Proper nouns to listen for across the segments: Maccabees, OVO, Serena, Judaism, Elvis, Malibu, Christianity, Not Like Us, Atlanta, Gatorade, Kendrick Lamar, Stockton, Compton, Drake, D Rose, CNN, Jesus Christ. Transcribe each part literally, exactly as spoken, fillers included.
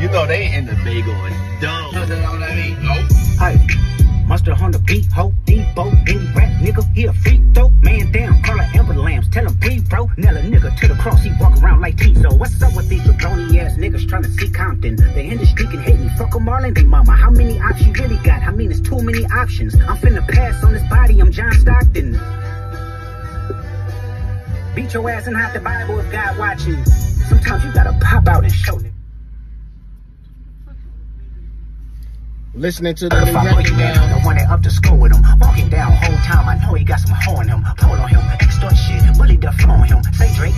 You know they in the bay going dumb. You know what I mean? Oh. Hey, Monster Hunter beat ho, Debo, any rap nigga, he a freak though. Man down, call an ambulance, tell him pee bro. Nail a nigga to the cross, he walk around like T-So. What's up with these phony ass niggas trying to see Compton? The industry can hate me, fuck them all and they mama. How many options you really got? I mean, it's too many options. I'm finna pass on this body, I'm John Stockton. Beat your ass and hide the Bible if God watching. Sometimes you gotta pop out and show them. Listening to the if I break down, I want it up to school with him. Walking down whole time, I know he got some hoe in him. Pull on him, extort shit, bully the flow on him. Say Drake,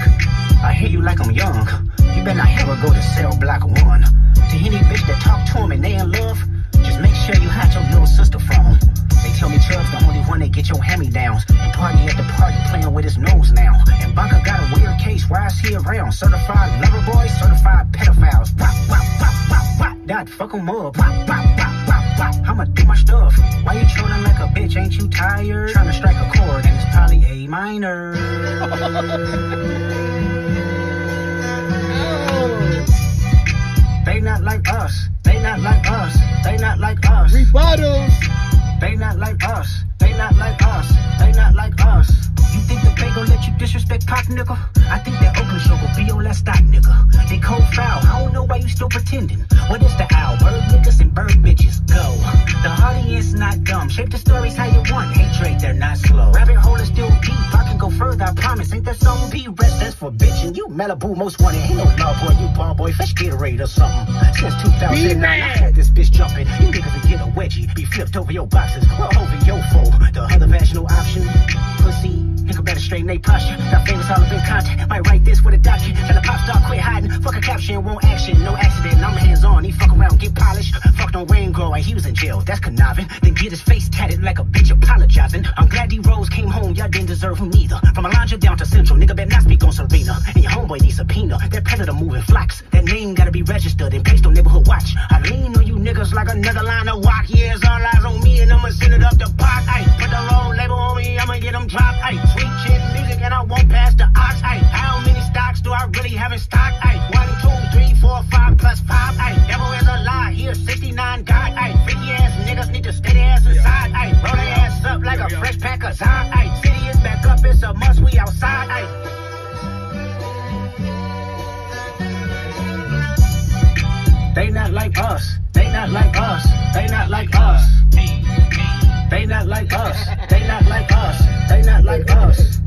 I hear you like I'm young. You better not ever go to cell block one. To any bitch that talk to him and they in love, just make sure you hide your little sister from him. They tell me Chubb's the only one that get your hand-me-downs. And party at the party playing with his nose now. And Bunker got a weird case, why is he around? Certified lover boys, certified pedophiles. Wop, wop, wop, wop, wop, that fuck him up. Wop, wop, wop, wop, wop, I'ma do my stuff. Why you chilling like a bitch, ain't you tired? Trying to strike a chord and it's probably A minor. Oh. They not like us, they not like us, they not like us. Rebuttals. They not like us, they not like us, they not like us. You think the bay gon' let you disrespect Pac, nigga? I think that Oakland show gon' be on that stock, nigga. They cold foul, I don't know why you still pretending. What is the owl? Bird niggas and bird bitches, go. The audience not dumb, shape the stories how you want. Hey Drake, they're not slow. Rabbit hole is still deep, I can go further, I promise. Ain't that something? Be rest, that's for bitching. You Malibu most wanted, ain't no love boy, you ball boy. Fetch Gatorade or something. Since two thousand nine, I had this bitch jumping. You niggas can get a wedgie, be flipped over your box. Well, over your foe, the other vaginal option. Pussy, nigga better straighten they posture. Got famous all up in content, might write this with a doctor. Tell a pop star quit hiding, fuck a caption, won't action. No accident, I'm hands on, he fuck around, get polished. Fucked on Rain Glow and he was in jail, that's conniving. Then get his face tatted like a bitch apologizing. I'm glad D Rose came home, y'all didn't deserve him neither. From Atlanta down to Central, nigga better not speak on Serena. And your homeboy needs subpoena, that predator moving flocks. That name gotta be registered and placed on neighborhood watch. I lean on you niggas like another line of walk. Yeah, it's all eyes on me and I'm I'ma send it up the pot, ayy. Put the wrong label on me, I'ma get them dropped, ayy. Sweet shit music and I won't pass the ox, ayy. How many stocks do I really have in stock, ayy? One, two, three, four, five, plus five, ayy. Devil is a lie, he a sixty-nine god, ayy. Freaky ass niggas need to stay their ass inside, ayy. Roll their ass up like a fresh pack of Zod, ayy. City is back up, it's a must, we outside, ayy. They not like us, they not like us, they not like us. They not like us, they not like us, they not like us.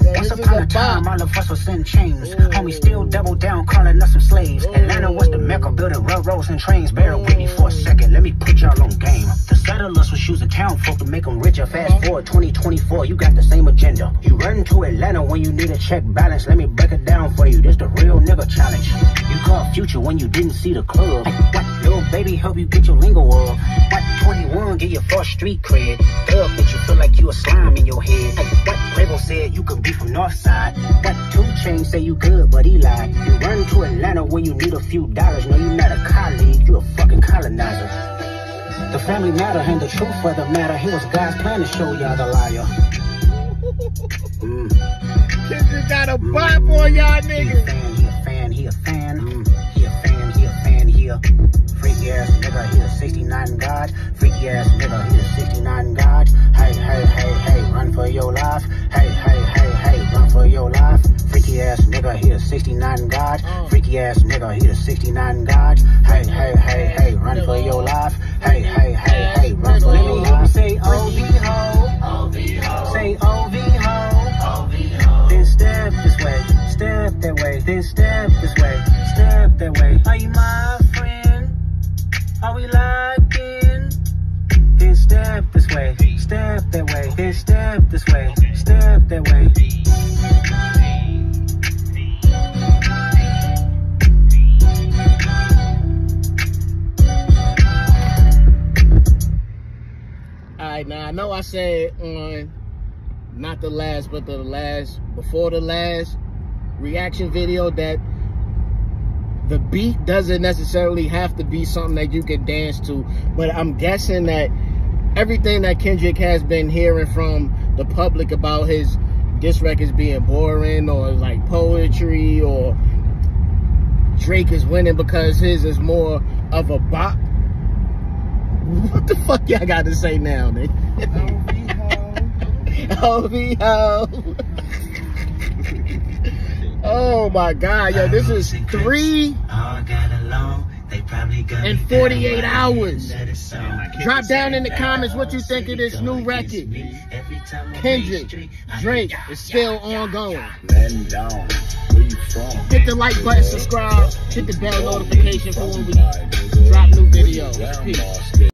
Once upon a time, all of us was in chains. Homie still double down, calling us some slaves. Atlanta was the mecca, building railroads and trains. Bear with me for a second, let me put y'all on game. The settlers was using town folk to make them richer. Fast forward twenty twenty-four, you got the same agenda. You run to Atlanta when you need a check balance. Let me break it down for you, this the real nigga challenge. You call future when you didn't see the club. What, little baby, help you get your lingo up. What, twenty-one, get your first street cred. Thug, but you feel like you a slime in your head. What, Rebel said you could be from Northside. But two chains say you good, but he lied. You run to Atlanta when you need a few dollars. No, you're not a colleague, you're a fucking colonizer. The family matter and the truth of the matter. Here was God's plan to show y'all the liar. Mm. This is not a bop mm. on y'all niggas. He a fan, he a fan, he a fan. Mm. He a fan, he a fan, he a freaky ass nigga, he a sixty-nine god. Freaky ass nigga, he a sixty-nine god. Hey, hey, hey, hey, run for your life. Hey, hey, hey. Run for your life, freaky ass nigga, he a sixty-nine god. Freaky ass nigga, he a sixty-nine god. Hey, hey, hey, hey, run for your life. Hey, hey, hey, hey, run for your life. Say O V O, say O V O. Then step this way, step that way, then step this way, step that way. Are you my friend? Are we locking? Then step this way, step that way, then step this way, step that way. Now I know I said on not the last but the last before the last reaction video that the beat doesn't necessarily have to be something that you can dance to, but I'm guessing that everything that Kendrick has been hearing from the public about his diss records being boring or like poetry or Drake is winning because his is more of a bop. What the fuck y'all got to say now, nigga? O V O. Oh my God, yo, this is three in forty-eight hours. Drop down in the comments what you think of this new record. Kendrick, Drake is still ongoing. Hit the like button, subscribe, hit the bell notification for when we drop new videos. Peace.